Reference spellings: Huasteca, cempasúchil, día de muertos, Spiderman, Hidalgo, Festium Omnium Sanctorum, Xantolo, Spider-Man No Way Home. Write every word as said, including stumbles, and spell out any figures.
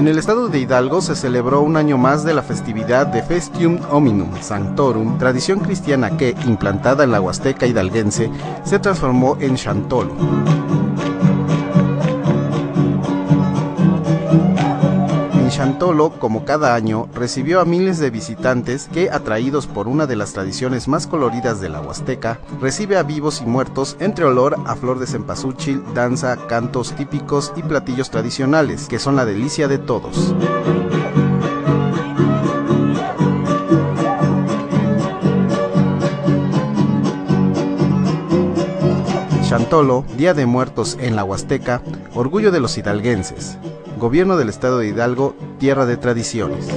En el estado de Hidalgo se celebró un año más de la festividad de Festium Omnium Sanctorum, tradición cristiana que, implantada en la Huasteca hidalguense, se transformó en Xantolo. Xantolo, como cada año, recibió a miles de visitantes que, atraídos por una de las tradiciones más coloridas de la Huasteca, recibe a vivos y muertos entre olor a flor de cempasúchil, danza, cantos típicos y platillos tradicionales, que son la delicia de todos. Xantolo, Día de Muertos en la Huasteca, orgullo de los hidalguenses. Gobierno del Estado de Hidalgo, tierra de tradiciones.